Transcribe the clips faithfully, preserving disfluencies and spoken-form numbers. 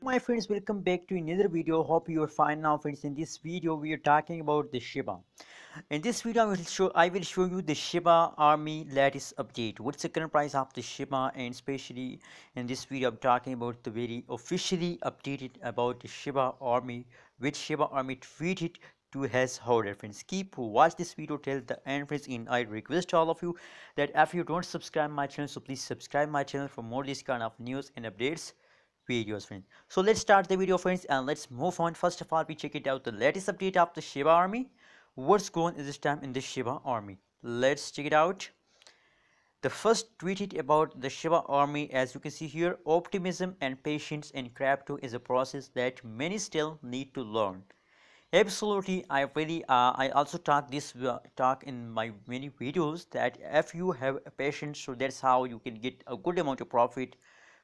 My friends, welcome back to another video. Hope you are fine. Now friends, in this video we are talking about the Shiba. In this video I will show I will show you the Shiba Army latest update. What's the current price of the Shiba, and especially in this video I'm talking about the very officially updated about the Shiba Army, which Shiba Army tweeted to his holder. Friends, keep watch this video till the end friends, and I request all of you that if you don't subscribe my channel, so please subscribe my channel for more this kind of news and updates videos friends. So let's start the video friends and let's move on. First of all, we check it out the latest update of the Shiba Army. What's going on this time in the Shiba Army? Let's check it out. The first tweeted about the Shiba Army, as you can see here, optimism and patience in crypto is a process that many still need to learn. Absolutely, I really uh, I also talk this uh, talk in my many videos that if you have a patience, so that's how you can get a good amount of profit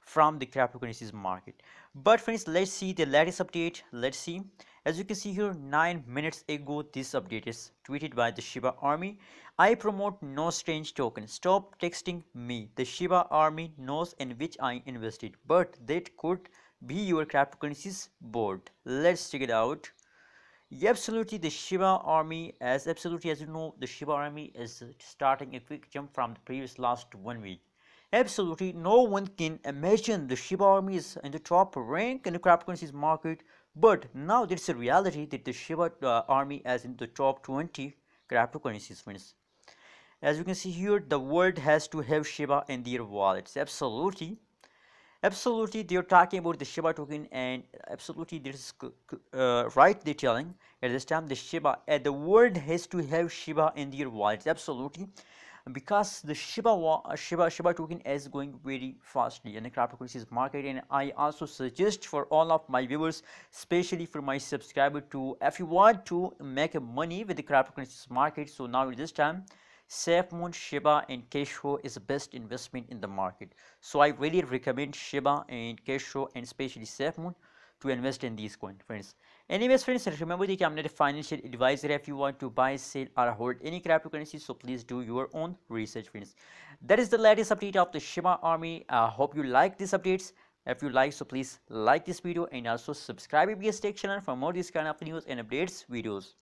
from the cryptocurrencies market. But friends, let's see the latest update. Let's see, as you can see here, nine minutes ago this update is tweeted by the Shiba Army. I promote no strange token, stop texting me. The Shiba Army knows in which I invested, but that could be your cryptocurrencies board. Let's check it out. Yeah, absolutely, the Shiba Army, as absolutely as you know, the Shiba Army is starting a quick jump from the previous last one week. Absolutely, no one can imagine the Shiba Army is in the top rank in the cryptocurrencies market, but now it's a reality that the Shiba uh, Army is in the top twenty cryptocurrencies friends. As you can see here, the world has to have Shiba in their wallets. Absolutely, absolutely, they are talking about the Shiba token, and absolutely this is uh, right, they're telling at this time the Shiba uh, the world has to have Shiba in their wallets. Absolutely, because the Shiba Shiba Shiba token is going very fastly in the cryptocurrencies market. And I also suggest for all of my viewers, especially for my subscriber, to if you want to make money with the cryptocurrencies market, so now at this time SafeMoon, Shiba and Kishu is the best investment in the market. So I really recommend Shiba and Kishu and especially SafeMoon to invest in these coins friends. Anyways friends, remember that I'm not a financial advisor. If you want to buy, sell or hold any cryptocurrency, so please do your own research friends. That is the latest update of the Shiba Army. I uh, hope you like these updates. If you like, so please like this video and also subscribe to this channel for more this kind of news and updates videos.